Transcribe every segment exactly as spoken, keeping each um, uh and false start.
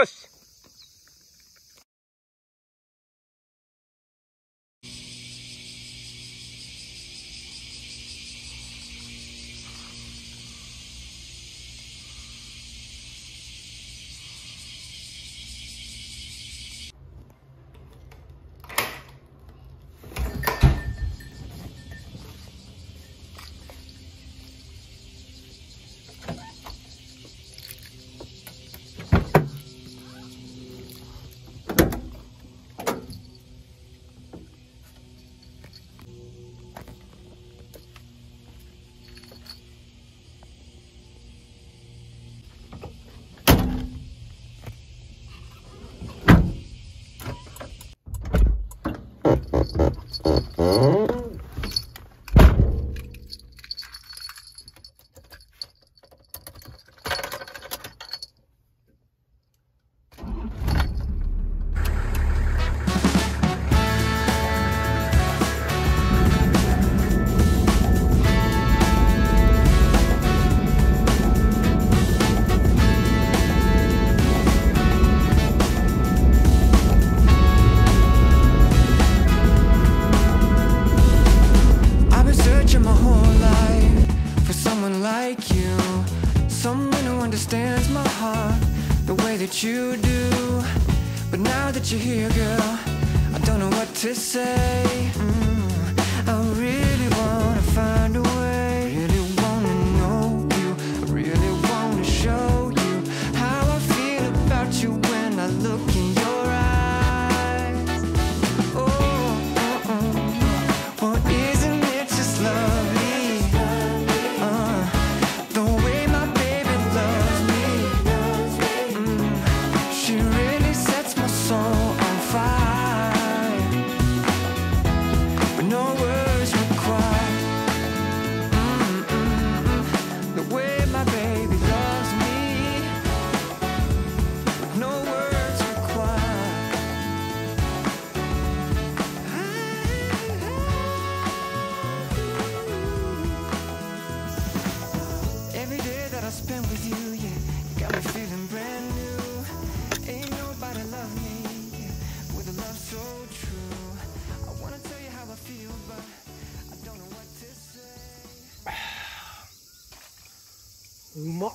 Marcos. You do, but now that you're here, girl, I don't know what to say. Mm, I really wanna find a way. Really wanna know you. I really wanna show you how I feel about you when I look in your eyes. Oh, oh, oh. Well, isn't it just lovely? Uh, the way my baby loves me.うまっ。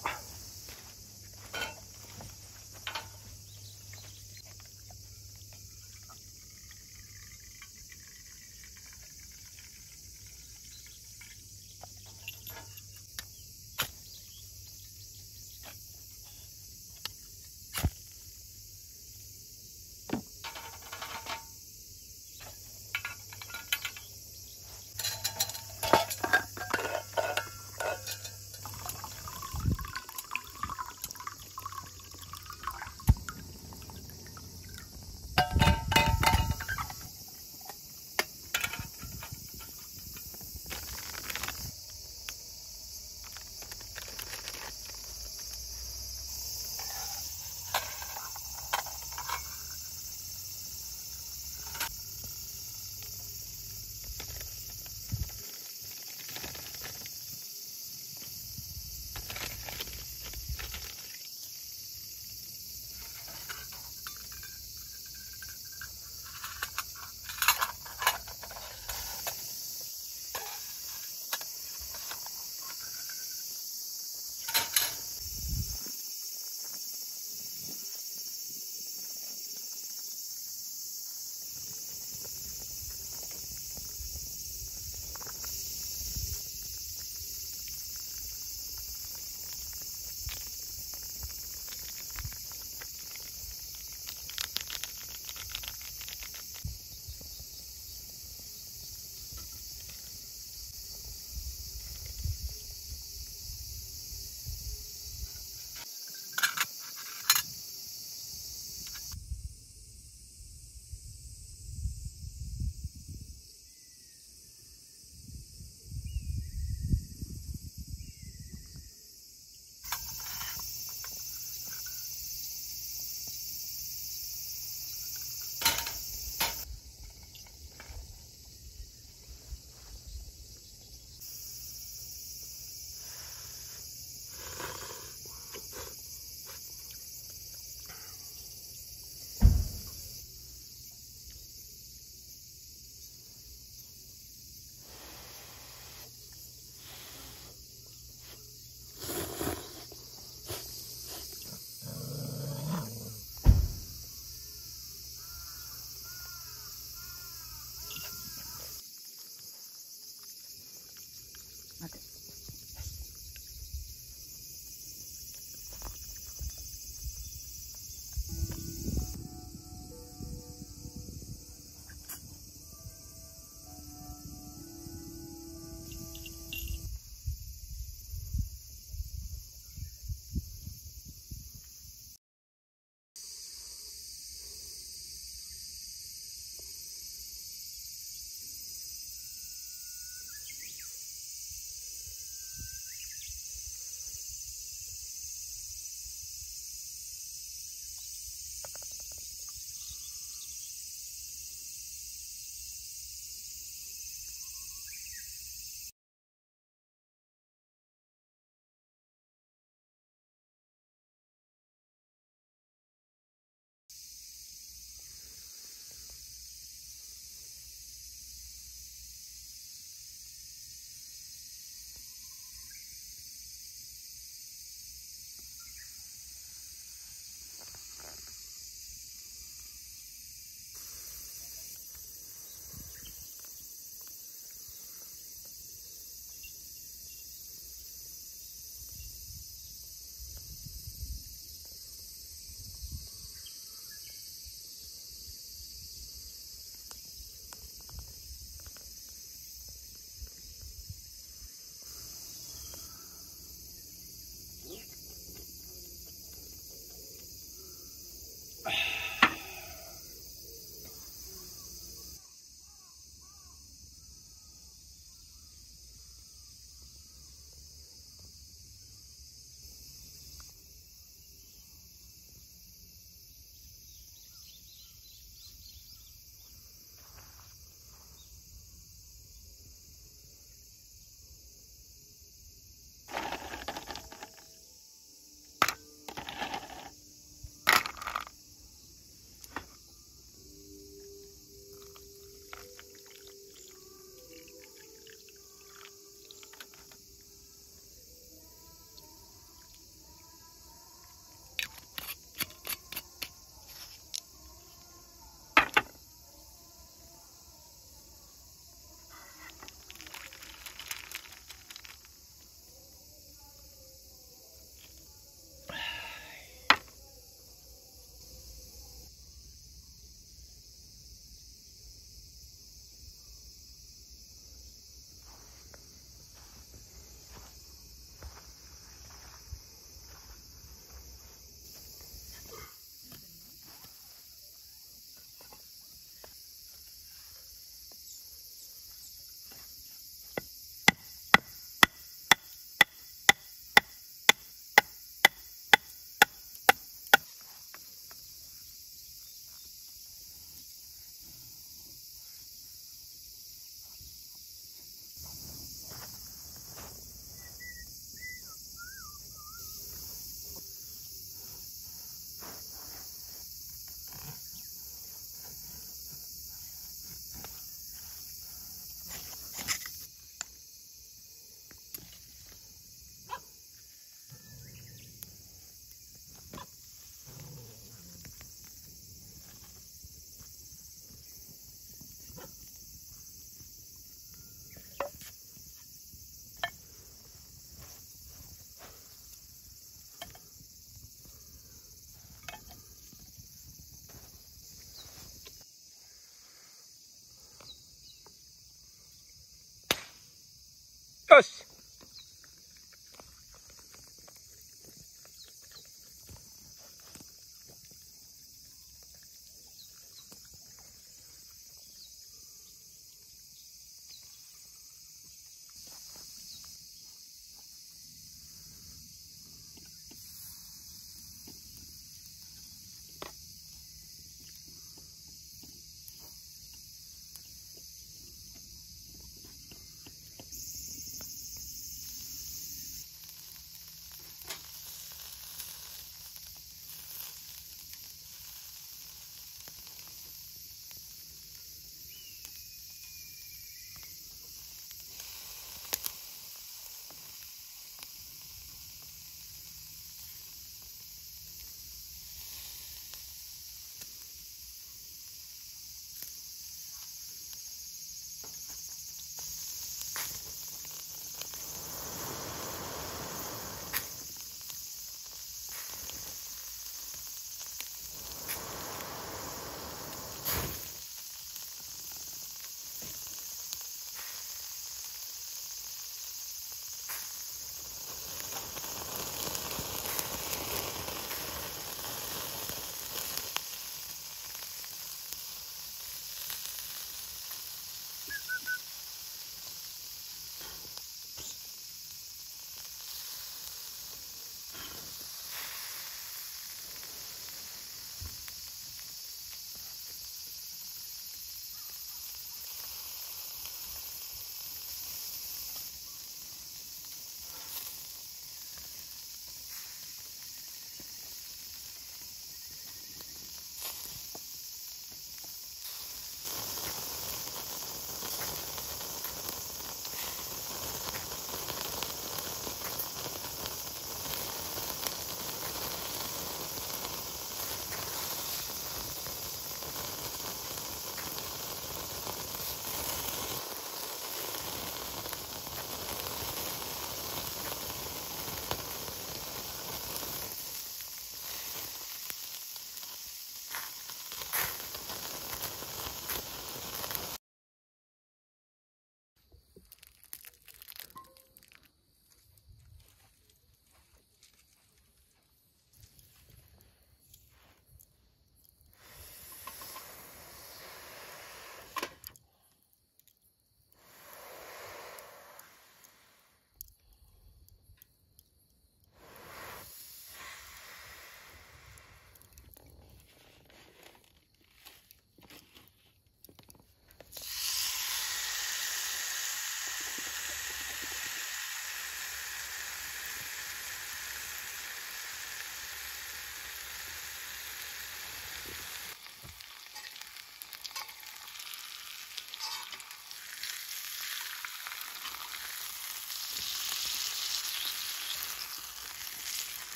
よし。